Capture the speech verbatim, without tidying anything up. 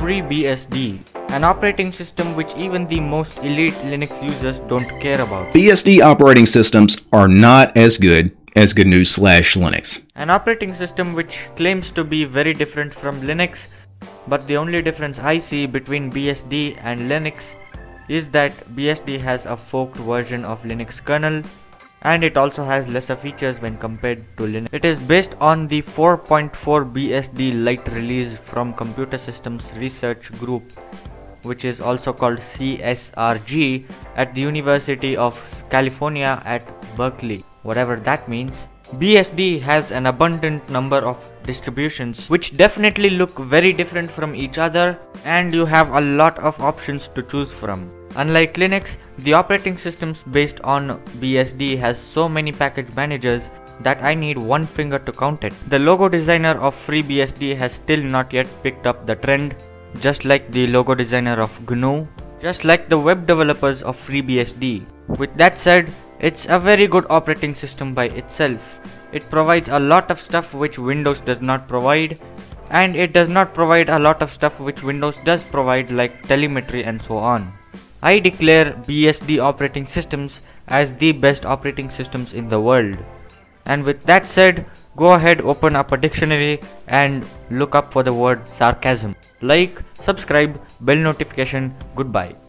FreeBSD, an operating system which even the most elite Linux users don't care about. B S D operating systems are not as good as G N U slash Linux. An operating system which claims to be very different from Linux, but the only difference I see between B S D and Linux is that B S D has a forked version of Linux kernel, and it also has lesser features when compared to Linux. It is based on the four point four B S D light release from Computer Systems Research Group, which is also called C S R G, at the University of California at Berkeley, whatever that means. B S D has an abundant number of distributions which definitely look very different from each other, and you have a lot of options to choose from. Unlike Linux, the operating systems based on B S D has so many package managers that I need one finger to count it. The logo designer of FreeBSD has still not yet picked up the trend, just like the logo designer of G N U, just like the web developers of FreeBSD. With that said, it's a very good operating system by itself. It provides a lot of stuff which Windows does not provide, and it does not provide a lot of stuff which Windows does provide, like telemetry and so on. I declare B S D operating systems as the best operating systems in the world. And with that said, go ahead, open up a dictionary and look up for the word sarcasm. Like, subscribe, bell notification, goodbye.